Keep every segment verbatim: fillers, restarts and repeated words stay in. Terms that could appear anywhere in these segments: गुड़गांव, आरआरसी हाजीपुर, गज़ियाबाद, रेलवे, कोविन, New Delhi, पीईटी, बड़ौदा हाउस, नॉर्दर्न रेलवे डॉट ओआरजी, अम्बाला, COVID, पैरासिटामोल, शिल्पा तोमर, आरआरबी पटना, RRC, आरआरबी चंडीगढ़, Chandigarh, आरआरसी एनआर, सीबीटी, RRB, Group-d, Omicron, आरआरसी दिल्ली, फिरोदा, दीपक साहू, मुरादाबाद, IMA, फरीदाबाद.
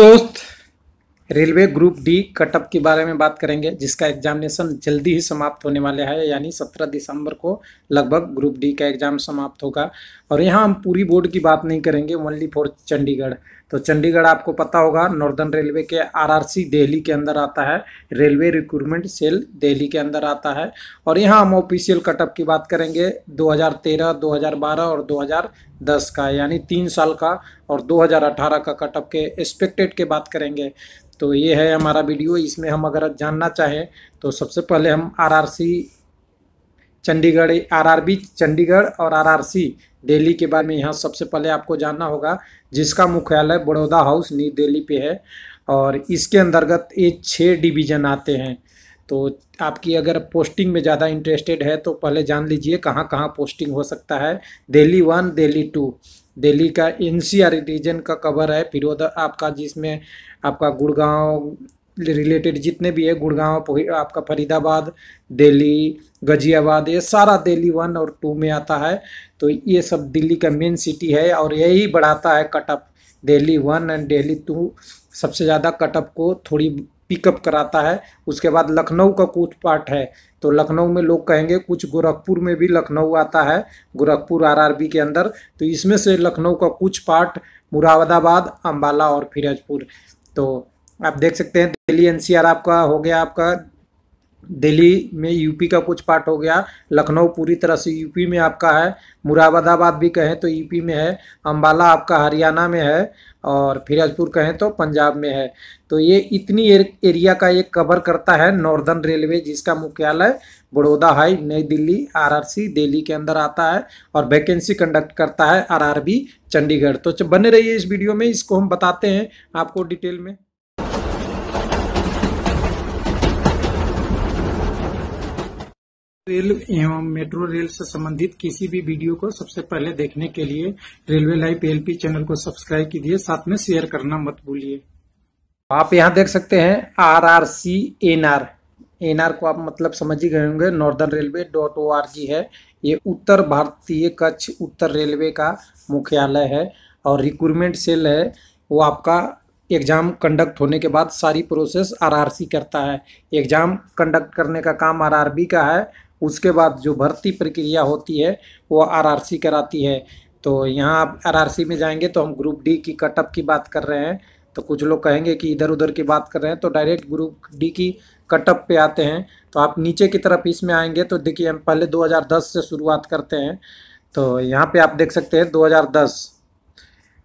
दोस्त रेलवे group D cut up के बारे में बात करेंगे, जिसका एग्जामिनेशन जल्दी ही समाप्त होने वाले है, यानी सत्रह दिसंबर को लगभग ग्रुप डी का एग्जाम समाप्त होगा। और यहाँ हम पूरी बोर्ड की बात नहीं करेंगे, ओनली फॉर चंडीगढ़। तो चंडीगढ़ आपको पता होगा नॉर्दर्न रेलवे के आरआरसी दिल्ली के अंदर आता है, रेलवे रिक्रूटमेंट सेल दिल्ली के अंदर आता है। और यहाँ हम ऑफिशियल कटअप की बात करेंगे दो हज़ार तेरह, दो हज़ार बारह और दो हज़ार दस का, यानी तीन साल का और दो हज़ार अठारह का कटअप के एक्सपेक्टेड के बात करेंगे। तो ये है हमारा वीडियो। इसमें हम अगर जानना चाहें तो सबसे पहले हम आरआरसी चंडीगढ़, आरआरबी चंडीगढ़ और आरआरसी दिल्ली के बारे में यहाँ सबसे पहले आपको जानना होगा, जिसका मुख्यालय बड़ौदा हाउस न्यू दिल्ली पे है। और इसके अंतर्गत ये छः डिवीज़न आते हैं। तो आपकी अगर पोस्टिंग में ज़्यादा इंटरेस्टेड है तो पहले जान लीजिए कहाँ कहाँ पोस्टिंग हो सकता है। दिल्ली वन, दिल्ली टू, दिल्ली का एनसीआर रीजन का कवर है, फिरोदा आपका, जिसमें आपका गुड़गांव रिलेटेड जितने भी है, गुड़गांव आपका, फरीदाबाद, दिल्ली, गज़ियाबाद, ये सारा दिल्ली वन और टू में आता है। तो ये सब दिल्ली का मेन सिटी है और यही बढ़ाता है cutoff. Delhi one and Delhi two सबसे ज़्यादा कटअप को थोड़ी पिकअप कराता है। उसके बाद लखनऊ का कुछ पार्ट है, तो लखनऊ में लोग कहेंगे कुछ, गोरखपुर में भी लखनऊ आता है, गोरखपुर आरआरबी के अंदर। तो इसमें से लखनऊ का कुछ पार्ट, मुरादाबाद, अम्बाला और फिरोजपुर। तो आप देख सकते हैं दिल्ली एनसीआर आपका हो गया, आपका दिल्ली में यूपी का कुछ पार्ट हो गया, लखनऊ पूरी तरह से यूपी में आपका है, मुरादाबाद भी कहें तो यूपी में है, अम्बाला आपका हरियाणा में है और फिरोजपुर कहें तो पंजाब में है। तो ये इतनी एर, एरिया का ये कवर करता है नॉर्दर्न रेलवे, जिसका मुख्यालय बड़ौदा हाई नई दिल्ली आरआरसी दिल्ली के अंदर आता है। और वैकेंसी कंडक्ट करता है आरआरबी चंडीगढ़। तो बने रहिए इस वीडियो में, इसको हम बताते हैं आपको डिटेल में। रेल एवं मेट्रो रेल से संबंधित किसी भी वीडियो को सबसे पहले देखने के लिए रेलवे लाइव पीएलपी चैनल को सब्सक्राइब कीजिए, साथ में शेयर करना मत भूलिए। आप यहाँ देख सकते हैं आरआरसी एनआर, एनआर को आप मतलब समझ ही गए होंगे, नॉर्दर्न रेलवे डॉट ओआरजी है। ये उत्तर भारतीय कच्छ उत्तर रेलवे का मुख्यालय है और रिक्रूटमेंट सेल है। वो आपका एग्ज़ाम कंडक्ट होने के बाद सारी प्रोसेस आरआरसी करता है। एग्ज़ाम कंडक्ट करने का काम आरआरबी का है, उसके बाद जो भर्ती प्रक्रिया होती है वो आरआरसी कराती है। तो यहाँ आप आरआरसी में जाएंगे तो हम ग्रुप डी की कटअप की बात कर रहे हैं। तो कुछ लोग कहेंगे कि इधर उधर की बात कर रहे हैं, तो डायरेक्ट ग्रुप डी की कटअप पे आते हैं। तो आप नीचे की तरफ इसमें आएंगे तो देखिए हम पहले दो हज़ार दस से शुरुआत करते हैं। तो यहाँ पे आप देख सकते हैं दो हज़ार दस,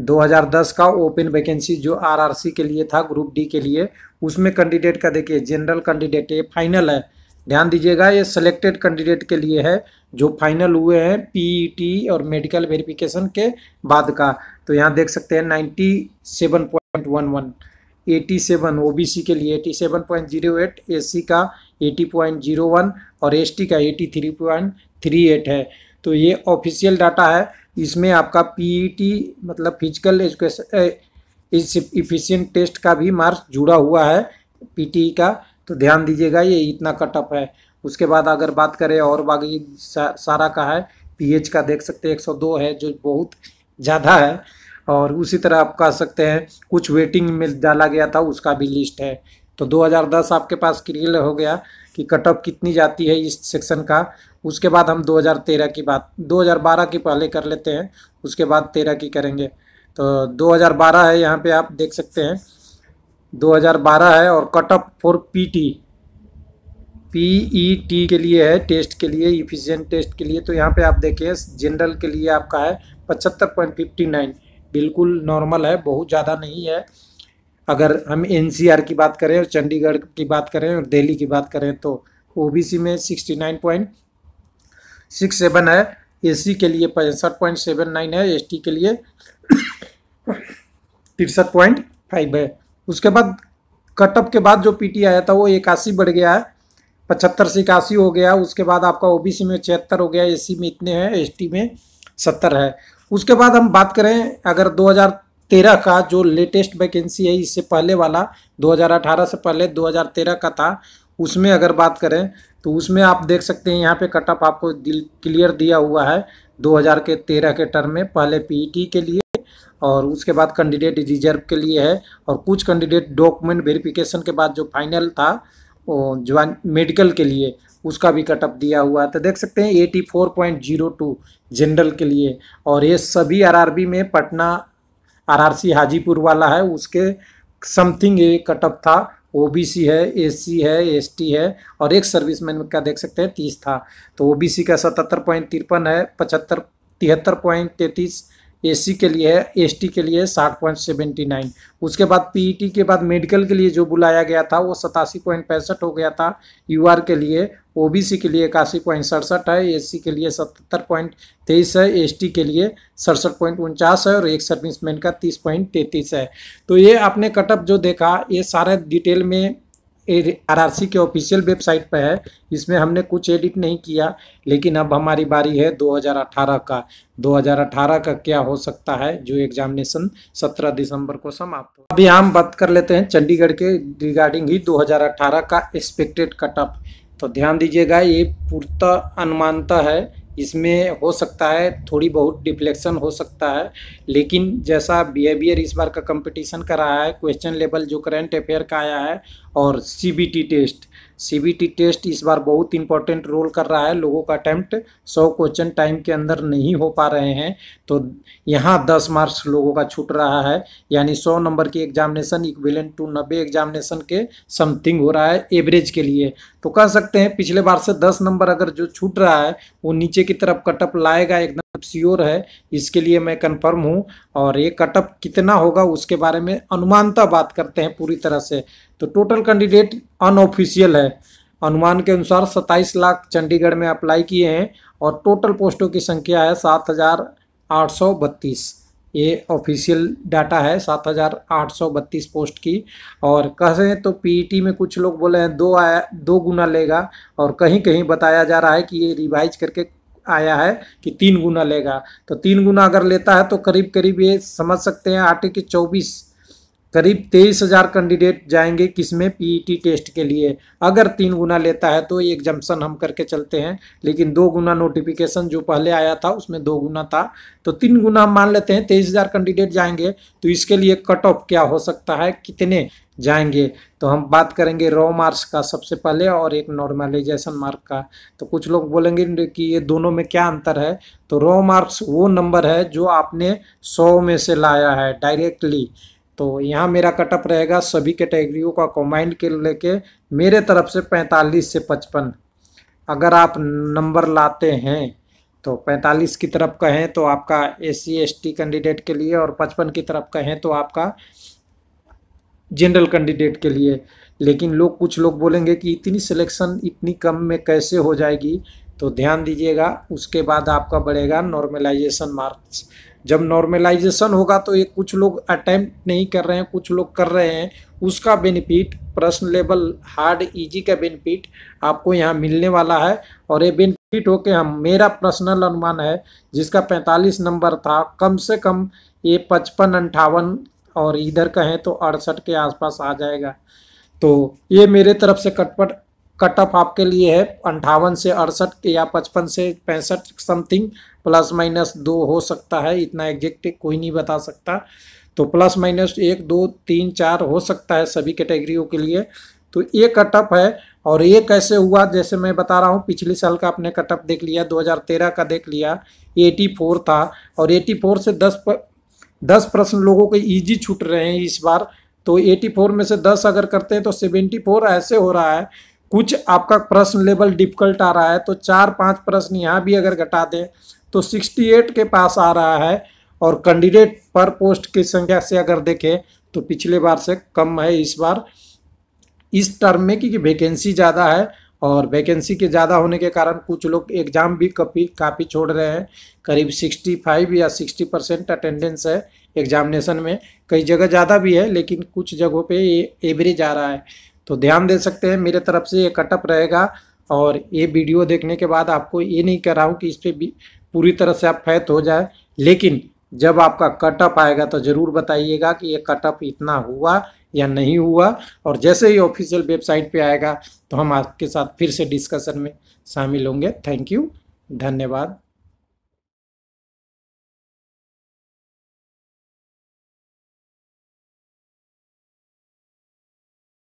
दो हज़ार दस का ओपन वैकेंसी जो आरआरसी के लिए था, ग्रुप डी के लिए, उसमें कैंडिडेट का देखिए जनरल कैंडिडेट, ये फाइनल है, ध्यान दीजिएगा, ये सिलेक्टेड कैंडिडेट के लिए है जो फाइनल हुए हैं पीईटी और मेडिकल वेरिफिकेशन के बाद का। तो यहाँ देख सकते हैं ninety seven point one one, सत्तासी ओबीसी के लिए सत्तासी पॉइंट ज़ीरो एट, एससी का अस्सी पॉइंट ज़ीरो वन और एसटी का तिरासी पॉइंट तीन आठ है। तो ये ऑफिशियल डाटा है। इसमें आपका पीईटी मतलब फिजिकल एजुकेशन इफिशिएंट टेस्ट का भी मार्क्स जुड़ा हुआ है पीटी का, तो ध्यान दीजिएगा, ये इतना कटअप है। उसके बाद अगर बात करें और बाकी सा, सारा का है, पीएच का देख सकते हैं एक सौ दो है, जो बहुत ज़्यादा है। और उसी तरह आप कह सकते हैं कुछ वेटिंग में डाला गया था, उसका भी लिस्ट है। तो दो हज़ार दस आपके पास क्लियर हो गया कि कटअप कितनी जाती है इस सेक्शन का। उसके बाद हम दो हज़ार तेरह की बात, दो हज़ार बारह की पहले कर लेते हैं, उसके बाद तेरह की करेंगे। तो दो हज़ार बारह है, यहाँ पे आप देख सकते हैं दो हज़ार बारह है और कटअप फॉर पीटी, पीईटी के लिए है, टेस्ट के लिए, इफिशिएंट टेस्ट के लिए। तो यहाँ पे आप देखिए जनरल के लिए आपका है पचहत्तर पॉइंट फिफ्टी नाइन, बिल्कुल नॉर्मल है, बहुत ज़्यादा नहीं है। अगर हम एनसीआर की बात करें और चंडीगढ़ की बात करें और दिल्ली की बात करें तो ओबीसी में उनहत्तर पॉइंट सड़सठ है, एससी के लिए पैंसठ पॉइंट उन्यासी है, एसटी के लिए तिरसठ पॉइंट पाँच है। उसके बाद कटअप के बाद जो पीटी आया था वो इक्यासी बढ़ गया है, पचहत्तर से इक्यासी हो गया। उसके बाद आपका ओबीसी में छिहत्तर हो गया, एससी में इतने हैं, एसटी में सत्तर है। उसके बाद हम बात करें अगर दो हज़ार तेरह का जो लेटेस्ट वैकेंसी है, इससे पहले वाला दो हज़ार अठारह से पहले दो हज़ार तेरह का था, उसमें अगर बात करें तो उसमें आप देख सकते हैं यहाँ पे कटअप आपको क्लियर दिया हुआ है दो हज़ार तेरह के टर्म में, पहले पीईटी के लिए और उसके बाद कैंडिडेट रिजर्व के लिए है, और कुछ कैंडिडेट डॉक्यूमेंट वेरिफिकेशन के बाद जो फाइनल था वो ज्वाइन मेडिकल के लिए उसका भी कटअप दिया हुआ है। तो देख सकते हैं चौरासी पॉइंट ज़ीरो टू जनरल के लिए, और ये सभी आरआरबी में पटना आरआरसी हाजीपुर वाला है उसके समथिंग ये कटअप था। ओबीसी है, एससी है, एसटी है, और एक सर्विसमैन का देख सकते हैं तीस था। तो ओबीसी का सतहत्तर पॉइंट तिरपन है, पचहत्तर तिहत्तर पॉइंट तैंतीस एससी के लिए है, एसटी के लिए साठ पॉइंट सेवेंटी नाइन। उसके बाद पीईटी के बाद मेडिकल के लिए जो बुलाया गया था वो सतासी पॉइंट पैंसठ हो गया था यूआर के लिए, ओबीसी के लिए इक्यासी पॉइंट सड़सठ है, एससी के लिए सतहत्तर पॉइंट तेईस है, एसटी के लिए सड़सठ पॉइंट उनचास है, और एक सर्विसमैन का तीस पॉइंट तैंतीस है। तो ये आपने कटअप जो देखा ये सारे डिटेल में आरआरसी के ऑफिशियल वेबसाइट पर है, इसमें हमने कुछ एडिट नहीं किया। लेकिन अब हमारी बारी है दो हज़ार अठारह का, दो हज़ार अठारह का क्या हो सकता है जो एग्जामिनेशन सत्रह दिसंबर को समाप्त हो। अभी हम बात कर लेते हैं चंडीगढ़ के रिगार्डिंग ही दो हज़ार अठारह का एक्सपेक्टेड कटअप। तो ध्यान दीजिएगा ये पूर्णता अनुमानता है, इसमें हो सकता है थोड़ी बहुत डिफ्लेक्शन हो सकता है, लेकिन जैसा बिहेवियर इस बार का कंपटीशन का रहा है, क्वेश्चन लेवल जो करंट अफेयर का आया है, और सीबीटी टेस्ट सीबीटी टेस्ट इस बार बहुत इंपॉर्टेंट रोल कर रहा है। लोगों का अटैम्प्ट सौ क्वेश्चन टाइम के अंदर नहीं हो पा रहे हैं, तो यहाँ दस मार्क्स लोगों का छूट रहा है, यानी सौ नंबर की एग्जामिनेशन इक्विवेलेंट टू नब्बे एग्जामिनेशन के समथिंग हो रहा है एवरेज के लिए। तो कह सकते हैं पिछले बार से दस नंबर अगर जो छूट रहा है वो नीचे की तरफ कटअप लाएगा, एकदम श्योर है, इसके लिए मैं कंफर्म हूँ। और ये कटअप कितना होगा उसके बारे में अनुमानता बात करते हैं पूरी तरह से। तो टोटल कैंडिडेट अनऑफिशियल है, अनुमान के अनुसार सत्ताईस लाख चंडीगढ़ में अप्लाई किए हैं, और टोटल पोस्टों की संख्या है सात हज़ार आठ सौ बत्तीस। ये ऑफिशियल डाटा है सात हज़ार आठ सौ बत्तीस पोस्ट की। और कहें तो पीईटी में कुछ लोग बोले हैं दो आया दो गुना लेगा, और कहीं कहीं बताया जा रहा है कि ये रिवाइज करके आया है कि तीन गुना लेगा। तो तीन गुना अगर लेता है तो करीब करीब ये समझ सकते हैं आटे के चौबीस करीब तेईस हज़ार कैंडिडेट जाएंगे किसमें पीईटी टेस्ट के लिए। अगर तीन गुना लेता है तो एक जम्पसन हम करके चलते हैं, लेकिन दो गुना नोटिफिकेशन जो पहले आया था उसमें दो गुना था, तो तीन गुना हम मान लेते हैं तेईस हज़ार कैंडिडेट जाएंगे। तो इसके लिए कट ऑफ क्या हो सकता है, कितने जाएंगे, तो हम बात करेंगे रॉ मार्क्स का सबसे पहले और एक नॉर्मलाइजेशन मार्क का। तो कुछ लोग बोलेंगे कि ये दोनों में क्या अंतर है। तो रॉ मार्क्स वो नंबर है जो आपने सौ में से लाया है डायरेक्टली, तो यहाँ मेरा कटअप रहेगा सभी कैटेगरियों का कॉम्बाइंड के लेके मेरे तरफ से पैंतालीस से पचपन। अगर आप नंबर लाते हैं तो पैंतालीस की तरफ कहें तो आपका एससी एसटी कैंडिडेट के लिए, और पचपन की तरफ कहें तो आपका जनरल कैंडिडेट के लिए। लेकिन लोग कुछ लोग बोलेंगे कि इतनी सिलेक्शन इतनी कम में कैसे हो जाएगी, तो ध्यान दीजिएगा। उसके बाद आपका बढ़ेगा नॉर्मलाइजेशन मार्क्स। जब नॉर्मलाइजेशन होगा तो ये कुछ लोग अटैम्प्ट नहीं कर रहे हैं, कुछ लोग कर रहे हैं, उसका बेनिफिट प्रश्न लेवल हार्ड इजी का बेनिफिट आपको यहाँ मिलने वाला है। और ये बेनिफिट होके हम मेरा पर्सनल अनुमान है जिसका पैंतालीस नंबर था कम से कम ये पचपन अंठावन और इधर कहें तो अड़सठ के आसपास आ जाएगा। तो ये मेरे तरफ से कटपट कटअप आपके लिए है अंठावन से अड़सठ या पचपन से पैंसठ समथिंग, प्लस माइनस दो हो सकता है, इतना एग्जैक्ट कोई नहीं बता सकता। तो प्लस माइनस एक दो तीन चार हो सकता है सभी कैटेगरियों के लिए। तो ये कटअप है, और ये कैसे हुआ जैसे मैं बता रहा हूँ पिछले साल का आपने कटअप देख लिया, दो हज़ार तेरह का देख लिया चौरासी था, और चौरासी से दस पर दस प्रश्न लोगों के ईजी छूट रहे हैं इस बार। तो चौरासी में से दस अगर करते हैं तो चौहत्तर ऐसे हो रहा है। कुछ आपका प्रश्न लेवल डिफिकल्ट आ रहा है, तो चार पांच प्रश्न यहाँ भी अगर घटा दें तो अड़सठ के पास आ रहा है। और कैंडिडेट पर पोस्ट की संख्या से अगर देखें तो पिछले बार से कम है इस बार इस टर्म में, क्योंकि वैकेंसी ज़्यादा है, और वैकेंसी के ज़्यादा होने के कारण कुछ लोग एग्ज़ाम भी काफ़ी काफ़ी छोड़ रहे हैं। करीब पैंसठ या साठ परसेंट अटेंडेंस है एग्जामिनेशन में, कई जगह ज़्यादा भी है, लेकिन कुछ जगहों पे ये एवरेज आ रहा है। तो ध्यान दे सकते हैं मेरे तरफ से ये कटअप रहेगा। और ये वीडियो देखने के बाद आपको ये नहीं कह रहा हूँ कि इस पर पूरी तरह से आप फैत हो जाए, लेकिन जब आपका कटअप आएगा तो ज़रूर बताइएगा कि ये कटअप इतना हुआ या नहीं हुआ। और जैसे ही ऑफिशियल वेबसाइट पे आएगा तो हम आपके साथ फिर से डिस्कशन में शामिल होंगे। थैंक यू, धन्यवाद।